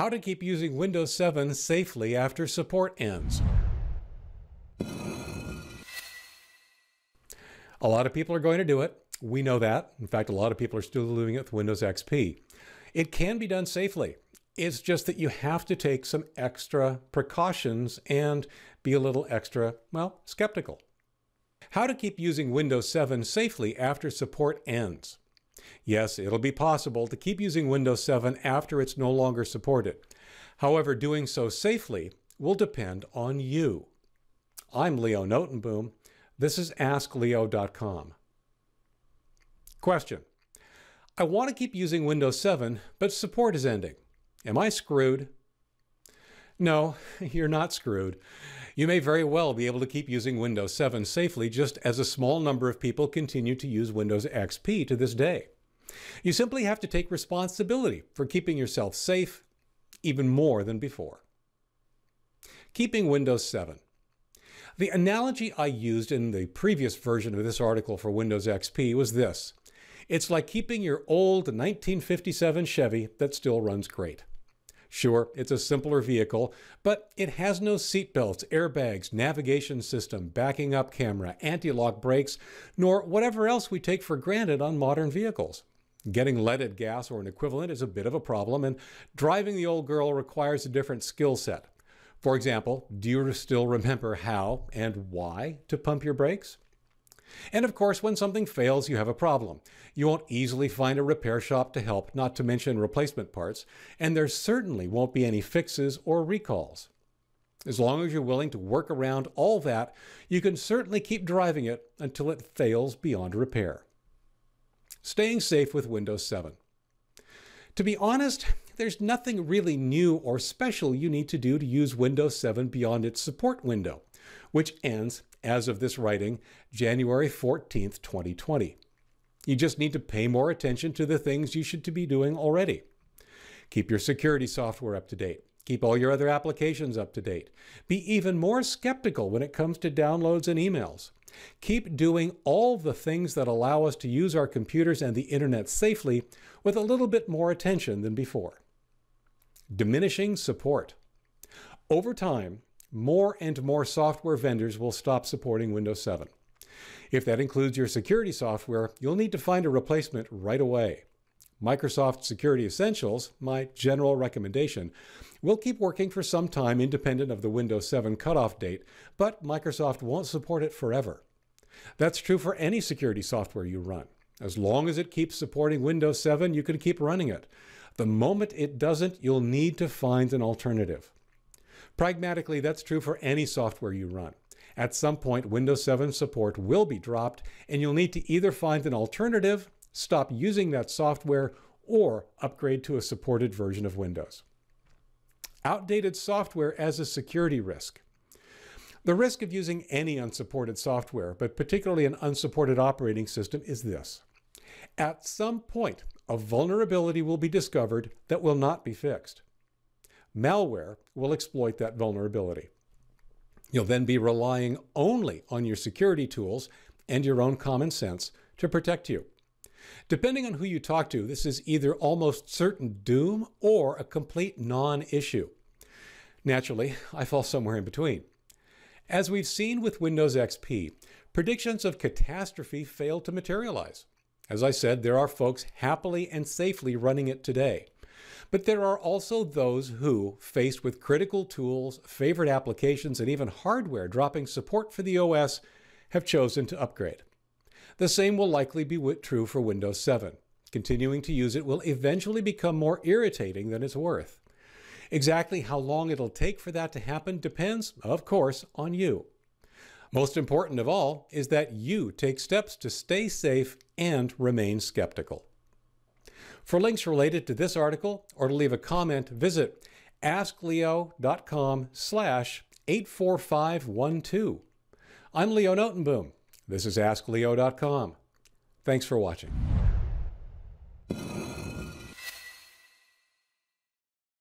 How to keep using Windows 7 safely after support ends. A lot of people are going to do it. We know that. In fact, a lot of people are still doing it with Windows XP. It can be done safely. It's just that you have to take some extra precautions and be a little extra, well, skeptical. How to keep using Windows 7 safely after support ends. Yes, it'll be possible to keep using Windows 7 after it's no longer supported. However, doing so safely will depend on you. I'm Leo Notenboom. This is askleo.com. Question: I want to keep using Windows 7, but support is ending. Am I screwed? No, you're not screwed. You may very well be able to keep using Windows 7 safely, just as a small number of people continue to use Windows XP to this day. You simply have to take responsibility for keeping yourself safe even more than before. Keeping Windows 7. The analogy I used in the previous version of this article for Windows XP was this: it's like keeping your old 1957 Chevy that still runs great. Sure, it's a simpler vehicle, but it has no seatbelts, airbags, navigation system, backing up camera, anti-lock brakes, nor whatever else we take for granted on modern vehicles. Getting leaded gas or an equivalent is a bit of a problem, and driving the old girl requires a different skill set. For example, do you still remember how and why to pump your brakes? And of course, when something fails, you have a problem. You won't easily find a repair shop to help, not to mention replacement parts, and there certainly won't be any fixes or recalls. As long as you're willing to work around all that, you can certainly keep driving it until it fails beyond repair. Staying safe with Windows 7. To be honest, there's nothing really new or special you need to do to use Windows 7 beyond its support window, which ends, as of this writing, January 14th, 2020. You just need to pay more attention to the things you should be doing already. Keep your security software up to date. Keep all your other applications up to date. Be even more skeptical when it comes to downloads and emails. Keep doing all the things that allow us to use our computers and the internet safely with a little bit more attention than before. Diminishing support. Over time, more and more software vendors will stop supporting Windows 7. If that includes your security software, you'll need to find a replacement right away. Microsoft Security Essentials, my general recommendation, will keep working for some time independent of the Windows 7 cutoff date, but Microsoft won't support it forever. That's true for any security software you run. As long as it keeps supporting Windows 7, you can keep running it. The moment it doesn't, you'll need to find an alternative. Pragmatically, that's true for any software you run. At some point, Windows 7 support will be dropped, and you'll need to either find an alternative, stop using that software, or upgrade to a supported version of Windows. Outdated software as a security risk. The risk of using any unsupported software, but particularly an unsupported operating system, is this: at some point, a vulnerability will be discovered that will not be fixed. Malware will exploit that vulnerability. You'll then be relying only on your security tools and your own common sense to protect you. Depending on who you talk to, this is either almost certain doom or a complete non-issue. Naturally, I fall somewhere in between. As we've seen with Windows XP, predictions of catastrophe fail to materialize. As I said, there are folks happily and safely running it today. But there are also those who, faced with critical tools, favorite applications, and even hardware dropping support for the OS, have chosen to upgrade. The same will likely be true for Windows 7. Continuing to use it will eventually become more irritating than it's worth. Exactly how long it'll take for that to happen depends, of course, on you. Most important of all is that you take steps to stay safe and remain skeptical. For links related to this article or to leave a comment, visit askleo.com/84512. I'm Leo Notenboom. This is askleo.com. Thanks for watching.